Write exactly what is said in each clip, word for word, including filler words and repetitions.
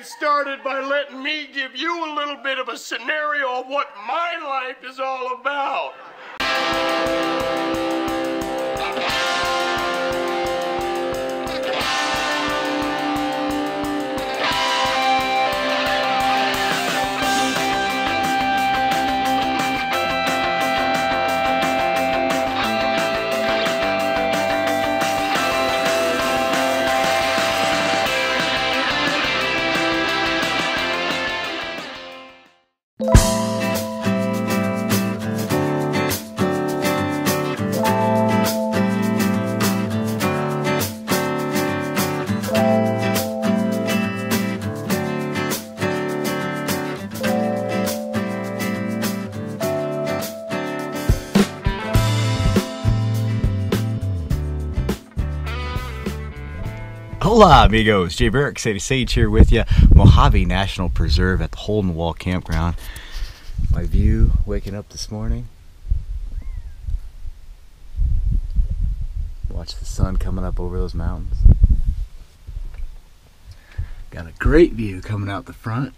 get started by letting me give you a little bit of a scenario of what my life is all about. Hola amigos, J. Barrick, Sadie Sage here with you. Mojave National Preserve at the Hole-in-the-Wall Campground. My view waking up this morning. Watch the sun coming up over those mountains. Got a great view coming out the front.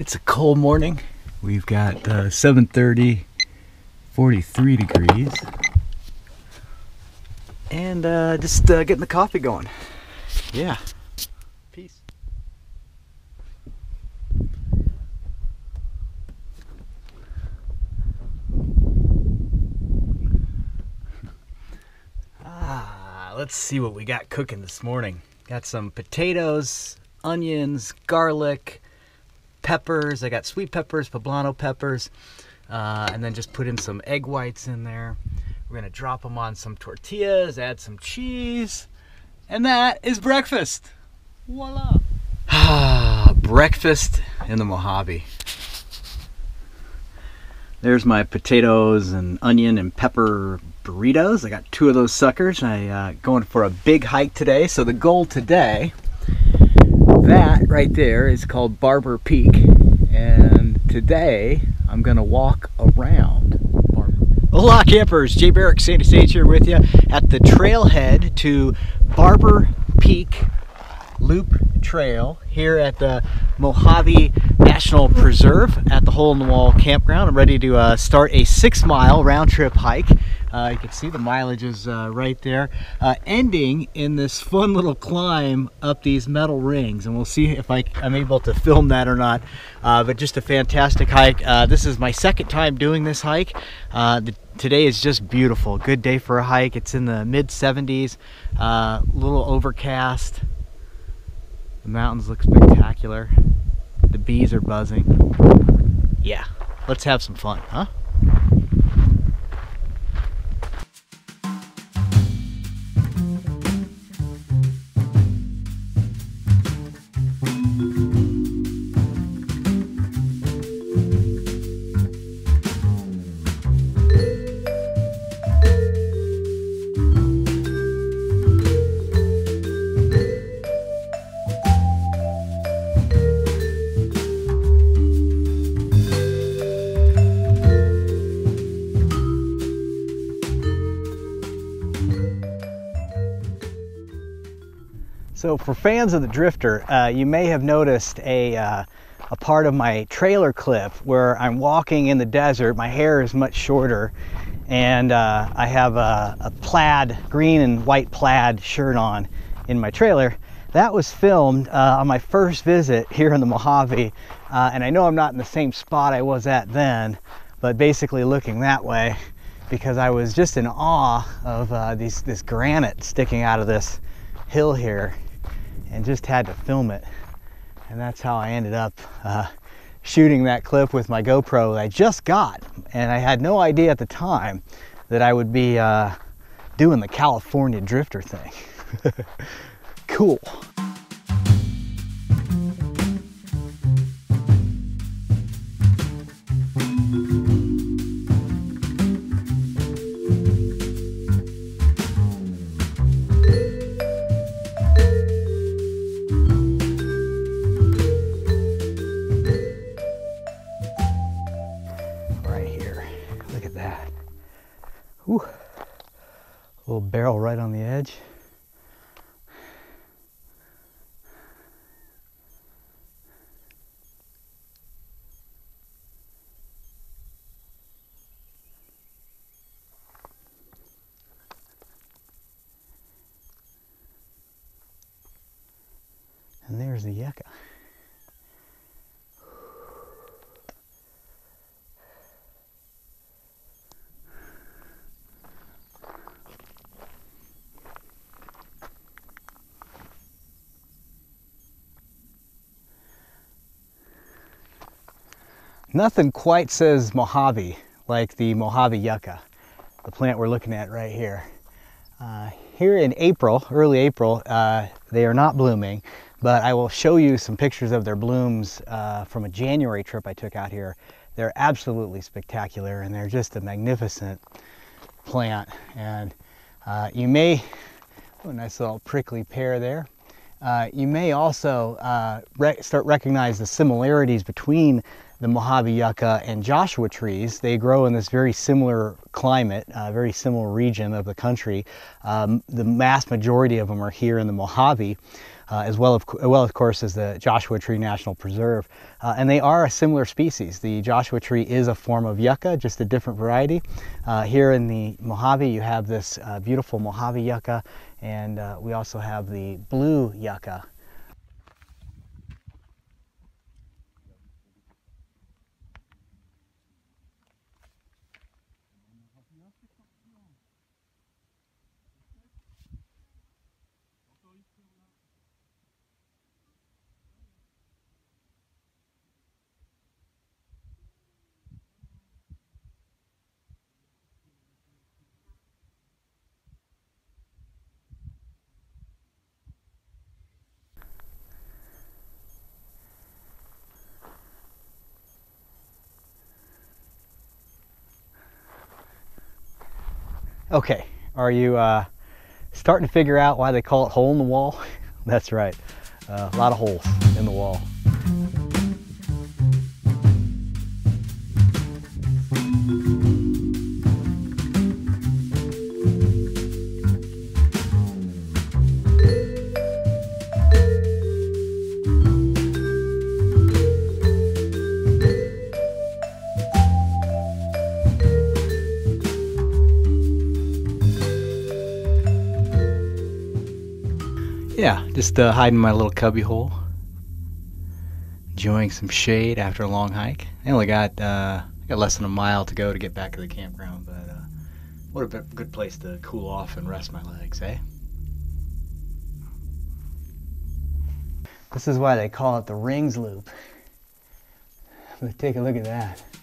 It's a cold morning. We've got uh, seven thirty, forty-three degrees, and uh, just uh, getting the coffee going. Yeah. Peace. Ah, let's see what we got cooking this morning. Got some potatoes, onions, garlic, peppers. I got sweet peppers, poblano peppers, uh, and then just put in some egg whites in there. We're gonna drop them on some tortillas, add some cheese, and that is breakfast. Voila! Breakfast in the Mojave. There's my potatoes and onion and pepper burritos. I got two of those suckers. I'm uh, going for a big hike today, so the goal today, that right there is called Barber Peak, and today I'm gonna walk around Barber Peak. Hola campers, J. Barrick, Sadie Sage here with you at the trailhead to Barber Peak Loop Trail here at the Mojave National Preserve at the Hole-in-the-Wall Campground. I'm ready to uh, start a six mile round trip hike. Uh, you can see the mileage is uh, right there, uh, ending in this fun little climb up these metal rings, and we'll see if I, I'm able to film that or not, uh, but just a fantastic hike. Uh, this is my second time doing this hike. Uh, the, today is just beautiful, good day for a hike. It's in the mid seventies, a uh, little overcast. The mountains look spectacular, the bees are buzzing. Yeah, let's have some fun, huh? So for fans of the Drifter, uh, you may have noticed a, uh, a part of my trailer clip where I'm walking in the desert. My hair is much shorter, and uh, I have a, a plaid, green and white plaid shirt on in my trailer. That was filmed uh, on my first visit here in the Mojave, uh, and I know I'm not in the same spot I was at then, but basically looking that way because I was just in awe of uh, these, this granite sticking out of this hill here, and just had to film it, and that's how I ended up uh, shooting that clip with my GoPro that I just got, and I had no idea at the time that I would be uh, doing the California Drifter thing. Cool. Barrel right on the edge. And there's the yucca. Nothing quite says Mojave like the Mojave yucca, the plant we're looking at right here. Uh, here in April, early April, uh, they are not blooming, but I will show you some pictures of their blooms uh, from a January trip I took out here. They're absolutely spectacular, and they're just a magnificent plant. And uh, you may, oh, nice little prickly pear there. Uh, you may also uh, rec start recognize the similarities between the Mojave yucca and Joshua trees. They grow in this very similar climate, uh, very similar region of the country. Um, the mass majority of them are here in the Mojave, uh, as well of, well, of course, as the Joshua Tree National Preserve. Uh, and they are a similar species. The Joshua tree is a form of yucca, just a different variety. Uh, here in the Mojave, you have this uh, beautiful Mojave yucca, and uh, we also have the blue yucca. Okay, are you uh, starting to figure out why they call it hole in the wall? That's right, uh, a lot of holes in the wall. Yeah, just uh, hiding in my little cubby hole, enjoying some shade after a long hike. I only got uh, got less than a mile to go to get back to the campground, but uh, what a good place to cool off and rest my legs, eh? This is why they call it the Rings Loop. Take a look at that.